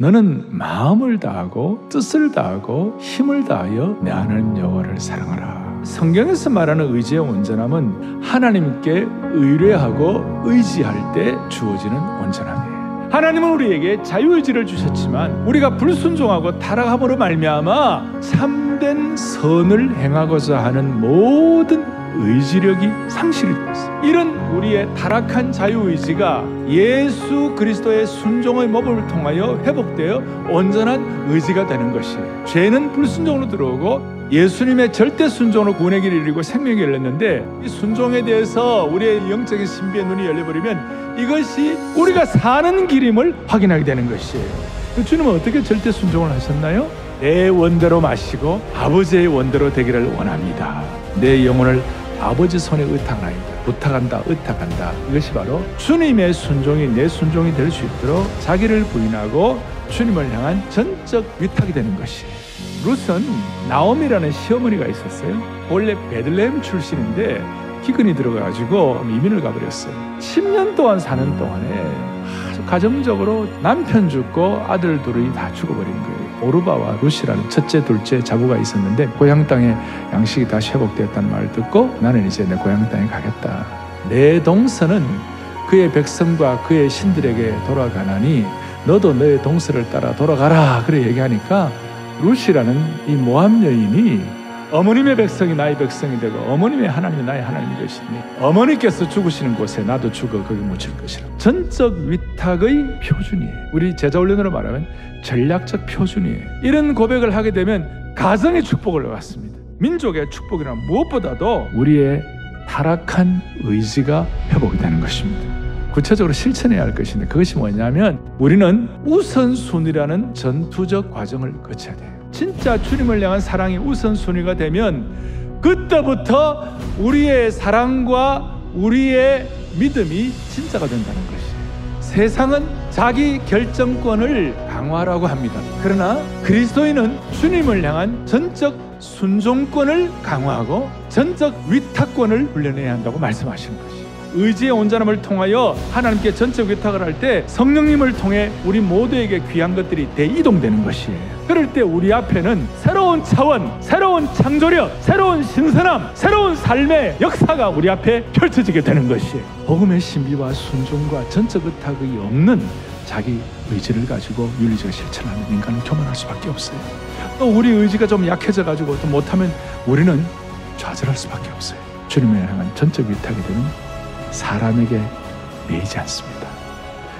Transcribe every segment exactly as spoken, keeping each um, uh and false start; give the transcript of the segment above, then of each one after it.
너는 마음을 다하고 뜻을 다하고 힘을 다하여 내 하나님 여호와를 사랑하라. 성경에서 말하는 의지의 온전함은 하나님께 의뢰하고 의지할 때 주어지는 온전함이에요. 하나님은 우리에게 자유의지를 주셨지만 우리가 불순종하고 타락함으로 말미암아 참된 선을 행하고자 하는 모든 의지력이 상실이 되었습니다. 이런 우리의 타락한 자유의지가 예수 그리스도의 순종의 모범을 통하여 회복되어 온전한 의지가 되는 것이에요. 죄는 불순종으로 들어오고 예수님의 절대 순종으로 구원의 길을 이루고 생명의 길을 냈는데, 이 순종에 대해서 우리의 영적인 신비의 눈이 열려버리면 이것이 우리가 사는 길임을 확인하게 되는 것이에요. 주님은 어떻게 절대 순종을 하셨나요? 내 원대로 마시고 아버지의 원대로 되기를 원합니다. 내 영혼을 아버지 손에 의탁하나이다. 부탁한다, 의탁한다. 이것이 바로 주님의 순종이 내 순종이 될 수 있도록 자기를 부인하고 주님을 향한 전적 위탁이 되는 것이에요. 룻은 나옴이라는 시어머니가 있었어요. 원래 베들레헴 출신인데 기근이 들어가가지고 이민을 가버렸어요. 십 년 동안 사는 동안에 아주 가정적으로 남편 죽고 아들 둘이 다 죽어버린 거예요. 오르바와 루시라는 첫째, 둘째 자부가 있었는데 고향 땅에 양식이 다시 회복되었다는 말을 듣고 나는 이제 내 고향 땅에 가겠다. 내 동서는 그의 백성과 그의 신들에게 돌아가나니 너도 너의 동서를 따라 돌아가라. 그래 얘기하니까 루시라는 이 모합 여인이 어머님의 백성이 나의 백성이 되고 어머님의 하나님이 나의 하나님이 되시니 어머니께서 죽으시는 곳에 나도 죽어 거기 묻힐 것이라. 전적 위탁의 표준이에요. 우리 제자훈련으로 말하면 전략적 표준이에요. 이런 고백을 하게 되면 가정의 축복을 받습니다. 민족의 축복이란 무엇보다도 우리의 타락한 의지가 회복이 되는 것입니다. 구체적으로 실천해야 할 것인데, 그것이 뭐냐면 우리는 우선순위라는 전투적 과정을 거쳐야 돼요. 진짜 주님을 향한 사랑이 우선순위가 되면 그때부터 우리의 사랑과 우리의 믿음이 진짜가 된다는 것이에요. 세상은 자기 결정권을 강화하라고 합니다. 그러나 그리스도인은 주님을 향한 전적 순종권을 강화하고 전적 위탁권을 훈련해야 한다고 말씀하시는 것이에요. 의지의 온전함을 통하여 하나님께 전적 위탁을 할 때 성령님을 통해 우리 모두에게 귀한 것들이 대이동되는 것이에요. 그럴 때 우리 앞에는 새로운 차원, 새로운 창조력, 새로운 신선함, 새로운 삶의 역사가 우리 앞에 펼쳐지게 되는 것이에요. 복음의 신비와 순종과 전적 의탁이 없는 자기 의지를 가지고 윤리적 실천하는 인간은 교만할 수밖에 없어요. 또 우리 의지가 좀 약해져 가지고 또 못하면 우리는 좌절할 수밖에 없어요. 주님을 향한 전적 위탁이 되는 사람에게 매이지 않습니다.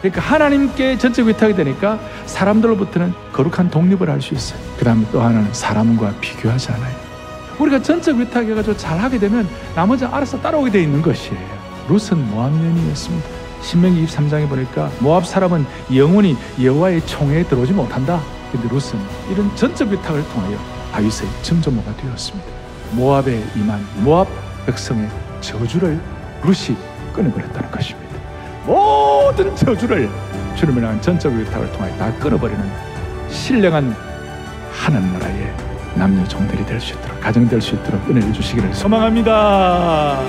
그러니까 하나님께 전적 위탁이 되니까 사람들로부터는 거룩한 독립을 할 수 있어요. 그 다음에 또 하나는 사람과 비교하지 않아요. 우리가 전적 위탁해가지고 잘하게 되면 나머지 알아서 따라오게 돼 있는 것이에요. 룻은 모합녀였습니다. 신명기 이십삼 장에 보니까 모합 사람은 영원히 여호와의 총회에 들어오지 못한다. 근데 룻은 이런 전적 위탁을 통하여 다윗의 증조모가 되었습니다. 모합에 임한 모합 백성의 저주를 룻이 끊어버렸다는 것입니다. 모든 저주를 주님을 향한 전적 위탁을 통해 다 끊어버리는 신령한 하나님 나라의 남녀 종들이 될 수 있도록, 가정될 수 있도록 은혜를 주시기를 소망합니다.